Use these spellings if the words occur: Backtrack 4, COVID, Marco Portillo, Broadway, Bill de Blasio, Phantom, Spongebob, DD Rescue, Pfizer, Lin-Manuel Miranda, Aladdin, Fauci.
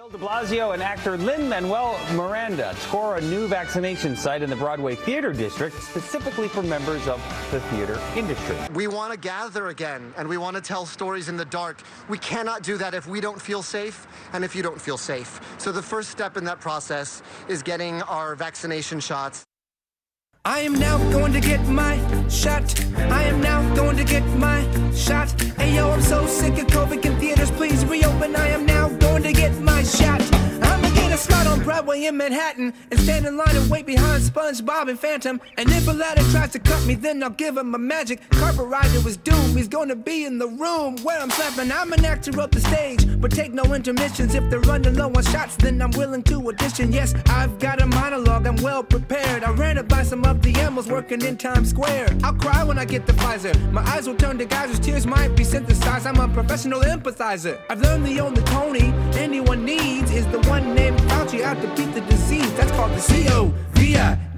Bill de Blasio and actor Lin-Manuel Miranda score a new vaccination site in the Broadway Theater District, specifically for members of the theater industry. We want to gather again, and we want to tell stories in the dark. We cannot do that if we don't feel safe and if you don't feel safe. So the first step in that process is getting our vaccination shots. I am now going to get my shot. I am now going to get my shot. Hey yo, I'm so sick of COVID. Can theaters please reopen? I am now going to get my shot. I'm gonna get a slot on Broadway in Manhattan and stand in line and wait behind Spongebob and Phantom. And if Aladdin tries to cut me, then I'll give him a magic carpet ride to his doom. He's gonna be in the room where I'm slapping. I'm an actor up the stage, but take no intermissions. If they're running low on shots, then I'm willing to audition. Yes, I've got a monologue, I'm well prepared. I ran it by some of the animals working in Times Square. I'll cry when I get the Pfizer. My eyes will turn to geysers, tears might be synthesized. I'm a professional empathizer. I've learned the only Tony anyone needs is the one named Fauci out to beat the disease. That's called the COVID.